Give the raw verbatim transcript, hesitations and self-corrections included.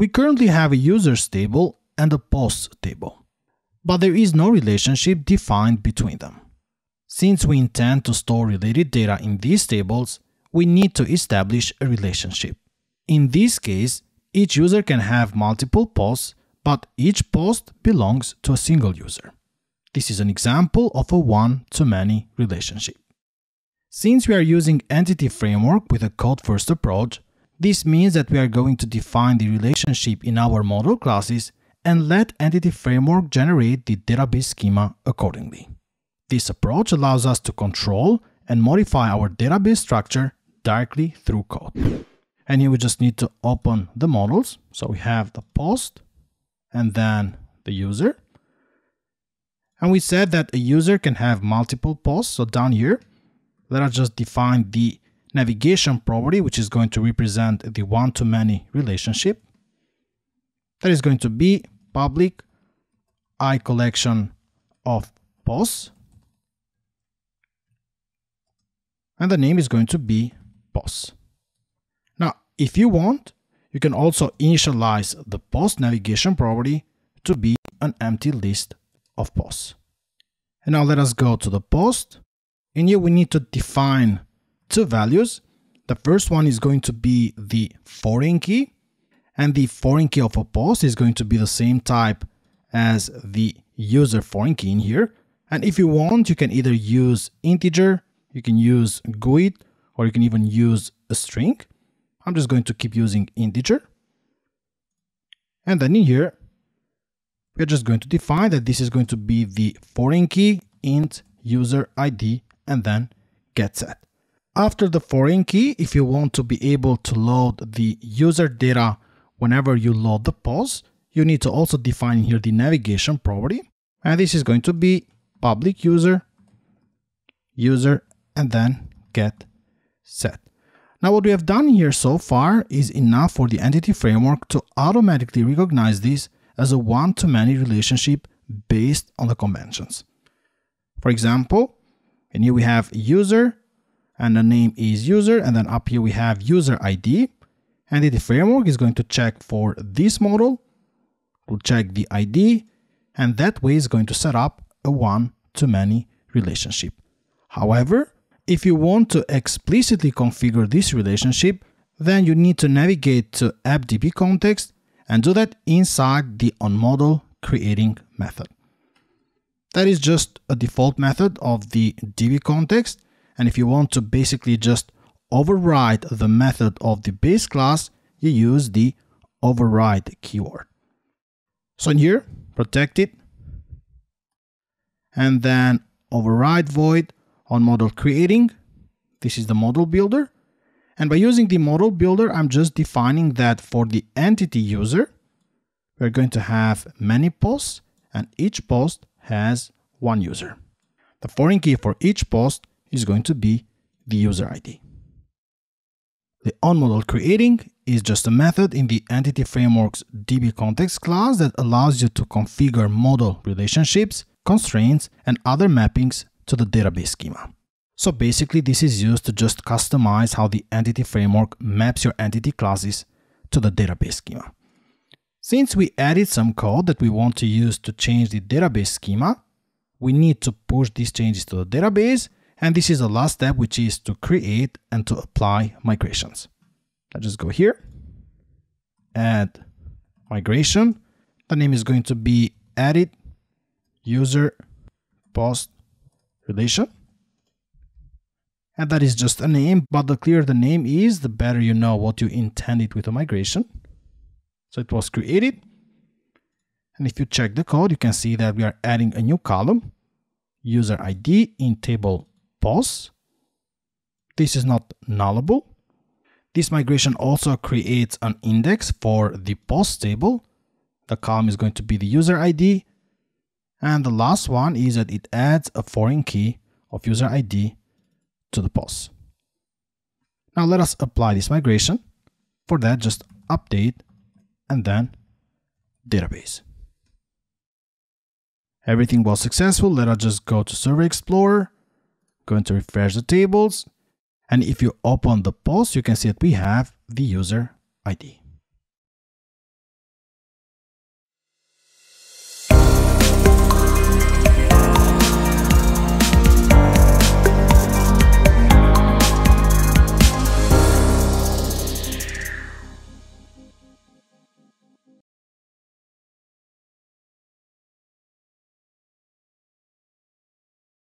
We currently have a users table and a posts table, but there is no relationship defined between them. Since we intend to store related data in these tables, we need to establish a relationship. In this case, each user can have multiple posts, but each post belongs to a single user. This is an example of a one-to-many relationship. Since we are using Entity Framework with a code-first approach, this means that we are going to define the relationship in our model classes and let Entity Framework generate the database schema accordingly. This approach allows us to control and modify our database structure directly through code. And here we just need to open the models. So we have the post and then the user. And we said that a user can have multiple posts. So down here, let us just define the navigation property, which is going to represent the one-to-many relationship. That is going to be public iCollection of posts. And the name is going to be posts. Now, if you want, you can also initialize the post navigation property to be an empty list of posts. And now let us go to the post. And here we need to define two values. The first one is going to be the foreign key, and the foreign key of a post is going to be the same type as the user foreign key in here. And if you want, you can either use integer, you can use G U I D, or you can even use a string. I'm just going to keep using integer. And then in here, we're just going to define that this is going to be the foreign key int user I D and then get set. After the foreign key, if you want to be able to load the user data whenever you load the post, you need to also define here the navigation property. And this is going to be public user, user, and then get set. Now what we have done here so far is enough for the Entity Framework to automatically recognize this as a one-to-many relationship based on the conventions. For example, and here we have user, and the name is user, and then up here we have user I D. Entity Framework is going to check for this model, we'll check the I D, and that way is going to set up a one-to-many relationship. However, if you want to explicitly configure this relationship, then you need to navigate to AppDbContext and do that inside the onModelCreating method. That is just a default method of the DBContext, and if you want to basically just override the method of the base class, you use the override keyword. So in here, protect it, and then override void onModelCreating. This is the model builder, and by using the model builder, I'm just defining that for the entity user, we're going to have many posts, and each post has one user. The foreign key for each post is going to be the user I D. The onModelCreating is just a method in the Entity Framework's DBContext class that allows you to configure model relationships, constraints, and other mappings to the database schema. So basically, this is used to just customize how the Entity Framework maps your entity classes to the database schema. Since we added some code that we want to use to change the database schema, we need to push these changes to the database, and this is the last step, which is to create and to apply migrations. Let's just go here, add migration. The name is going to be edit user post relation. And that is just a name, but the clearer the name is, the better you know what you intended with a migration. So it was created, and if you check the code, you can see that we are adding a new column, user I D in table posts. This is not nullable. This migration also creates an index for the post table. The column is going to be the user I D, and the last one is that it adds a foreign key of user I D to the posts. Now let us apply this migration. For that, just update and then database. Everything was successful. Let us just go to Server Explorer, going to refresh the tables. And if you open the post, you can see that we have the user I D.